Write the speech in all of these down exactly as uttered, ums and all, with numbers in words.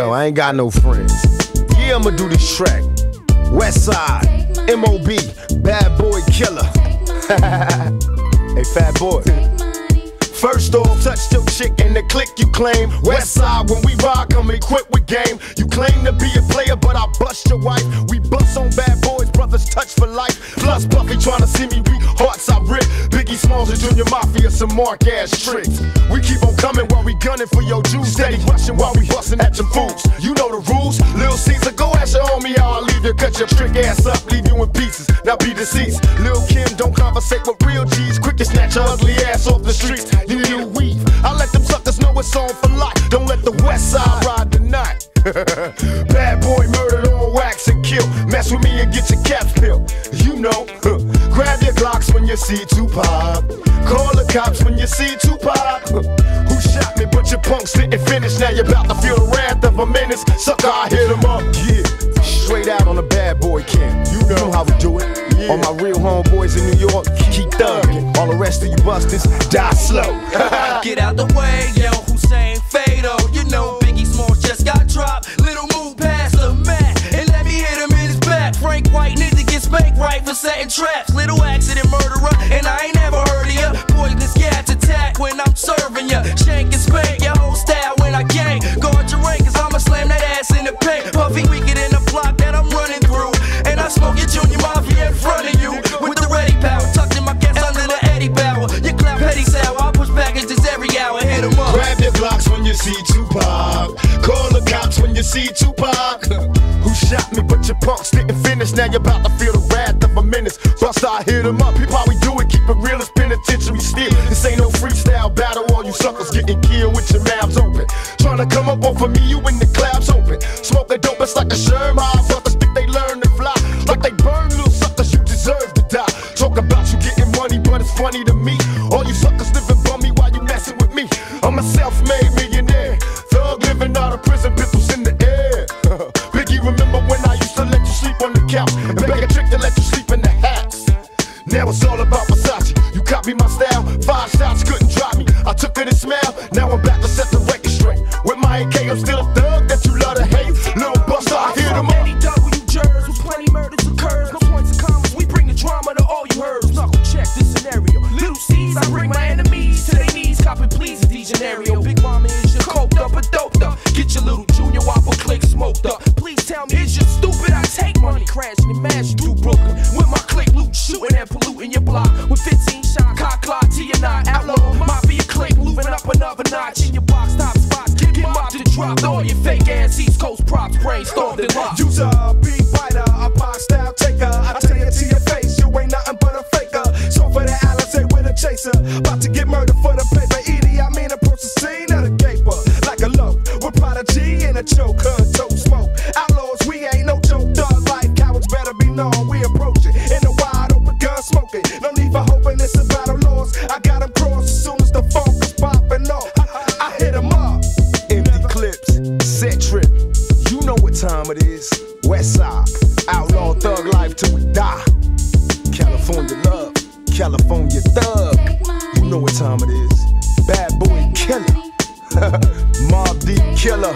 Yo, I ain't got no friends. Yeah, I'ma do this track. Westside, M O B, bad boy killer. Hey, fat boy. First off, touch your chick and the click you claim. Westside, when we rock, I'm equipped with game. You claim to be a player, but I bust your wife. We bust on bad boys, brothers touch for life. Plus, Puffy trying to see me weak, hearts I rip. Biggie Smalls and Junior Mafia, some mark ass tricks. We keep on coming while we gunning for your juice. Steady rushing while we busting at your fools. You know the rules, Lil Caesar, go at your homie, I'll leave you. Cut your trick ass up, leave you in pieces. Now be deceased. Lil Kim, don't conversate with real G's. Quick to snatch your ugly ass off the streets. You need a weave. I let them suckers know it's on for life. Don't let the west side ride the night. Bad boy murdered on wax and kill. Mess with me and get your caps peeled. You know, huh. Grab your Glocks when you see Tupac. Call the cops when you see Tupac. Who shot me? But your punks didn't finish. Now you're about to feel the wrath of a menace. Sucker, I hit 'em up. Yeah, straight out on the bad boy camp. You know how we do it. Yeah. All my real homeboys in New York, keep thuggin'. All the rest of you busters, die slow. Get out the way, yo, Hussein Fado. You know Biggie Smalls just got dropped. Little move past the mat, and let me hit him in his back. Frank White need to get spanked right for setting traps. Little accident murderer, and I ain't never heard of ya. Poisonous gas attack when I'm serving ya. Shank and spank your whole style when I gang. Guard your rank, cause I'ma slam that ass in the paint. Puffy weaker than the block that I'm running through. And I smoke your Junior Mafia in front of you with the ready power, tucked in my gas under the Eddie Bauer. You clap petty sour, I push packages every hour. Hit 'em up. Grab your Glocks when you see Tupac. Call the cops when you see Tupac. Who shot me? But your punks didn't finish. Now you're about to feel the wrath of a menace. Bust, I hit 'em up. He probably do it. Keep it real, it's penitentiary still. This ain't no freestyle battle. All you suckers getting killed with your mouths open. Tryna come up off of me, you in the clouds open. Smoke the dope, it's like a Sherman. Brothers think they learn to fly. Like they burn little suckers, you deserve to die. Talk about you getting money, but it's funny to me. All you suckers living bummy while you messing with me. I'm a self-made millionaire. Thug living out of prison, pistols in the air. Biggie, remember when I used to let you sleep on the couch and beg a trick to let you sleep in the house? Now it's all about Versace. You copy my style, five shots couldn't drop me. I took it and smiled, now I'm back to set the record straight. With my A K, I'm still a thug that you love to hate. Little buster, I hit 'em up. I bring my enemies to their knees, copy please, degenario. Big mama is your coked up or doped up. Get your little Junior Whopper click smoked up. Please tell me, is you stupid? I take money, crashing and mashing through Brooklyn with my click loot, shooting and polluting your block with fifteen shot cock clock to your knot. Outlaw mafia click, moving up another notch in your box top spots. Get mobbed and dropped all your fake ass East Coast props, brainstormed and locked. You's a beat biter, a box style taker. I tell you to your face, you ain't nothing but a faker. So for the Alice with a chaser, about to get murdered for the paper. Edie, I mean approach the scene of the gaper, like a low, with prodigy and a choker, toe smoke. Outlaws, we ain't no joke, dog life. Cowards better be known, we approach it in the wide open, gun smoking. No need for hoping, it's a battle laws. I got them crossed as soon as the funk is popping off. I, I, I hit 'em up. Empty clips, set trip. You know what time it is. Westside, outlaw thug life till we die. California love. California thug, you know what time it is. Bad boy killer, Mobb Deep killer,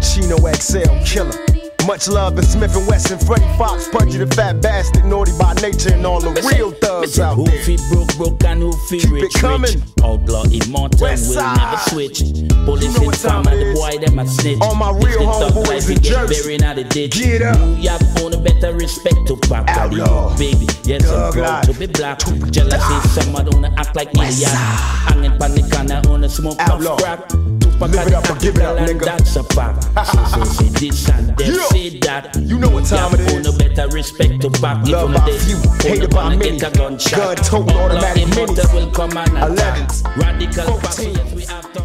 Chino X L killer. Much love to Smith and Wesson, Freddy Fox, Punchy the Fat Bastard, Naughty by Nature, and all the real thugs out there. Hoofy broke, broke, and hoofy keep rich, rich. Outlaw immortal will never switch. Police in farm and the boy them a snitch. All my real homeboys in Jersey. Buried out of ditch. Get up. New York own a better respect to Tupac. Outlaw, baby, yes I'm proud to be black. Jealousy, some I don't act like idiot. Hanging panic and I own a smoke of crap. Live it up or give it up, nigga. That's a fact. So, so, say this and then say that. You know what time it is. No better respect to back. Love by few, hate about many. Gun total automatic minutes. Eleven, radical, fourteen.